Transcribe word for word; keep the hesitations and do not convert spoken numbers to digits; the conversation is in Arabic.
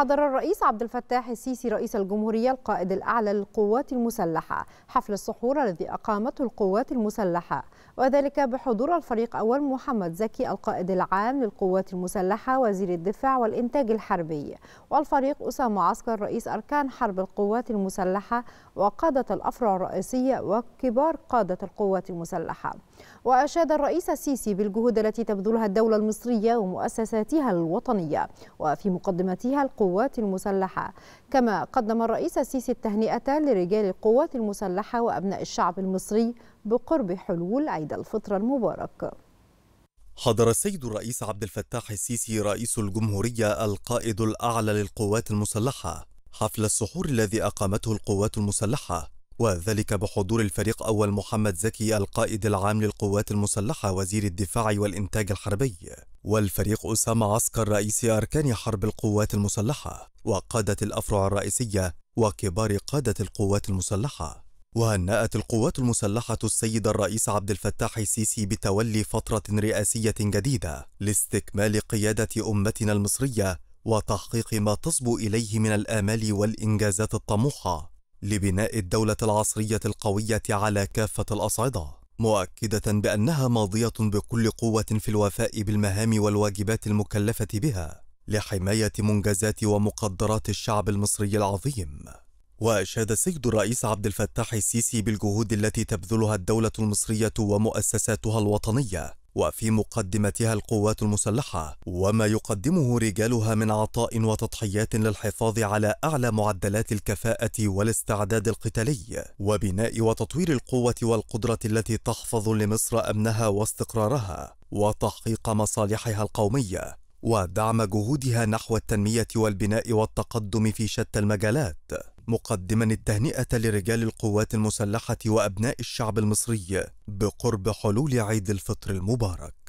حضر الرئيس عبد الفتاح السيسي رئيس الجمهورية القائد الأعلى للقوات المسلحة حفل السحور الذي أقامته القوات المسلحة، وذلك بحضور الفريق أول محمد زكي القائد العام للقوات المسلحة وزير الدفاع والإنتاج الحربي، والفريق أسامة عسكر رئيس أركان حرب القوات المسلحة وقادة الأفرع الرئيسية وكبار قادة القوات المسلحة. وأشاد الرئيس السيسي بالجهود التي تبذلها الدولة المصرية ومؤسساتها الوطنية وفي مقدمتها القوات المسلحة، كما قدم الرئيس السيسي التهنئة لرجال القوات المسلحة وأبناء الشعب المصري بقرب حلول عيد الفطر المبارك. حضر السيد الرئيس عبد الفتاح السيسي رئيس الجمهورية القائد الأعلى للقوات المسلحة حفل السحور الذي أقامته القوات المسلحة، وذلك بحضور الفريق أول محمد زكي القائد العام للقوات المسلحة وزير الدفاع والإنتاج الحربي، والفريق أسامة عسكر رئيس أركان حرب القوات المسلحة وقادة الأفرع الرئيسية وكبار قادة القوات المسلحة. وهنأت القوات المسلحة السيد الرئيس عبد الفتاح السيسي بتولي فترة رئاسية جديدة لاستكمال قيادة أمتنا المصرية وتحقيق ما تصبو إليه من الآمال والإنجازات الطموحة لبناء الدولة العصرية القوية على كافة الأصعدة، مؤكدة بأنها ماضية بكل قوة في الوفاء بالمهام والواجبات المكلفة بها لحماية منجزات ومقدرات الشعب المصري العظيم. وأشاد السيد الرئيس عبد الفتاح السيسي بالجهود التي تبذلها الدولة المصرية ومؤسساتها الوطنية وفي مقدمتها القوات المسلحة وما يقدمه رجالها من عطاء وتضحيات للحفاظ على أعلى معدلات الكفاءة والاستعداد القتالي وبناء وتطوير القوة والقدرة التي تحفظ لمصر أمنها واستقرارها وتحقيق مصالحها القومية ودعم جهودها نحو التنمية والبناء والتقدم في شتى المجالات، مقدما التهنئة لرجال القوات المسلحة وأبناء الشعب المصري بقرب حلول عيد الفطر المبارك.